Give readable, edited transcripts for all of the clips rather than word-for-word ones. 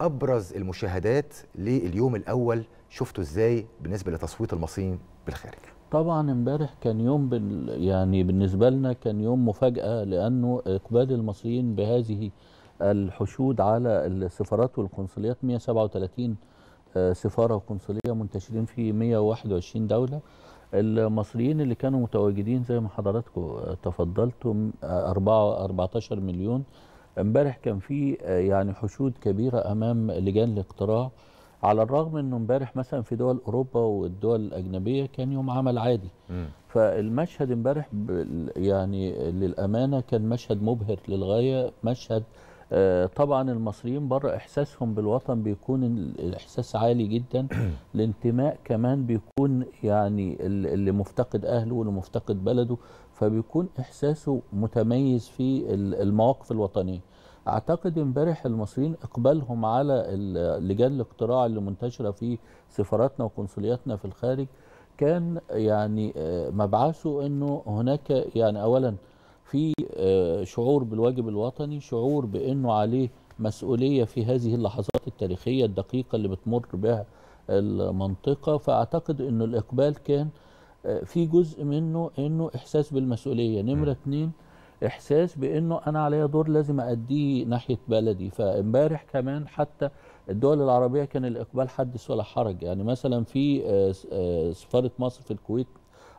ابرز المشاهدات لليوم الاول شفتوا ازاي بالنسبه لتصويت المصريين بالخارج؟ طبعا امبارح كان يوم يعني بالنسبه لنا كان يوم مفاجاه، لانه اقبال المصريين بهذه الحشود على السفارات والقنصليات، 137 سفاره وقنصليه منتشرين في 121 دوله. المصريين اللي كانوا متواجدين زي ما حضراتكم تفضلتم 14 مليون. امبارح كان في يعني حشود كبيره امام لجان الاقتراع، على الرغم انه امبارح مثلا في دول اوروبا والدول الاجنبيه كان يوم عمل عادي. فالمشهد امبارح يعني للامانه كان مشهد مبهر للغايه، مشهد طبعا المصريين بره احساسهم بالوطن بيكون الاحساس عالي جدا، الانتماء كمان بيكون يعني اللي مفتقد اهله واللي مفتقد بلده فبيكون احساسه متميز في المواقف الوطنيه. اعتقد امبارح المصريين اقبالهم على لجان الاقتراع اللي منتشره في سفاراتنا وقنصلياتنا في الخارج كان يعني مبعثه انه هناك يعني اولا في شعور بالواجب الوطني، شعور بأنه عليه مسؤولية في هذه اللحظات التاريخية الدقيقة اللي بتمر بها المنطقة. فأعتقد أنه الإقبال كان في جزء منه أنه إحساس بالمسؤولية، نمرة اتنين إحساس بأنه أنا عليا دور لازم أديه ناحية بلدي. فإمبارح كمان حتى الدول العربية كان الإقبال حدث ولا حرج، يعني مثلا في سفارة مصر في الكويت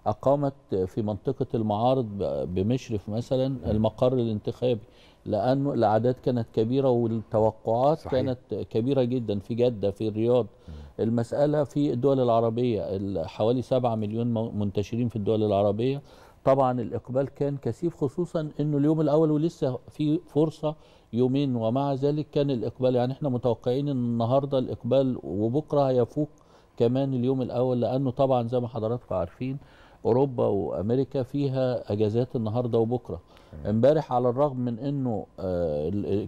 أقامت في منطقة المعارض بمشرف مثلا المقر الانتخابي، لأنه الأعداد كانت كبيرة والتوقعات صحيح. كانت كبيرة جدا في جدة في الرياض. المسألة في الدول العربية حوالي 7 مليون منتشرين في الدول العربية، طبعا الإقبال كان كثيف، خصوصا أنه اليوم الأول ولسه في فرصة يومين، ومع ذلك كان الإقبال يعني احنا متوقعين أن النهاردة الإقبال وبكرة هيفوق كمان اليوم الأول، لأنه طبعا زي ما حضراتكم عارفين أوروبا وأمريكا فيها أجازات النهاردة وبكرة. امبارح على الرغم من أنه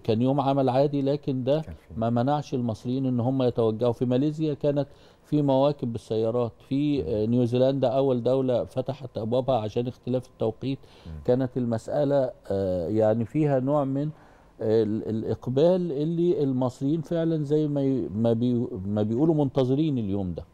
كان يوم عمل عادي، لكن ده ما منعش المصريين أن هم يتوجهوا. في ماليزيا كانت في مواكب بالسيارات، في نيوزيلندا أول دولة فتحت أبوابها عشان اختلاف التوقيت، كانت المسألة يعني فيها نوع من الإقبال اللي المصريين فعلا زي ما بيقولوا منتظرين اليوم ده.